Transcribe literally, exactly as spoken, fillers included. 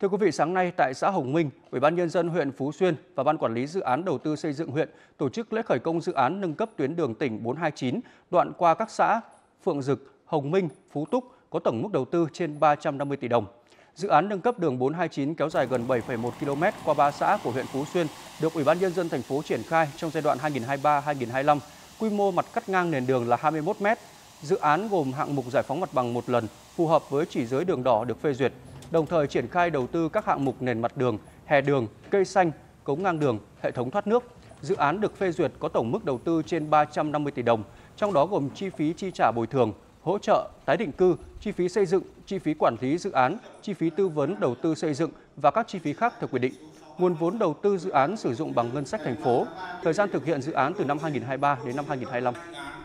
Thưa quý vị, sáng nay tại xã Hồng Minh, Ủy ban Nhân dân huyện Phú Xuyên và Ban Quản lý Dự án Đầu tư xây dựng huyện tổ chức lễ khởi công dự án nâng cấp tuyến đường tỉnh bốn hai chín đoạn qua các xã Phượng Dực, Hồng Minh, Phú Túc có tổng mức đầu tư trên ba trăm năm mươi tỷ đồng. Dự án nâng cấp đường bốn hai chín kéo dài gần bảy phẩy một ki lô mét qua ba xã của huyện Phú Xuyên được Ủy ban Nhân dân thành phố triển khai trong giai đoạn hai nghìn không trăm hai mươi ba đến hai nghìn không trăm hai mươi lăm. Quy mô mặt cắt ngang nền đường là hai mươi mốt mét. Dự án gồm hạng mục giải phóng mặt bằng một lần phù hợp với chỉ giới đường đỏ được phê duyệt, đồng thời triển khai đầu tư các hạng mục nền mặt đường, hè đường, cây xanh, cống ngang đường, hệ thống thoát nước. Dự án được phê duyệt có tổng mức đầu tư trên ba trăm năm mươi tỷ đồng, trong đó gồm chi phí chi trả bồi thường, hỗ trợ, tái định cư, chi phí xây dựng, chi phí quản lý dự án, chi phí tư vấn đầu tư xây dựng và các chi phí khác theo quy định. Nguồn vốn đầu tư dự án sử dụng bằng ngân sách thành phố. Thời gian thực hiện dự án từ năm hai nghìn không trăm hai mươi ba đến năm hai nghìn không trăm hai mươi lăm.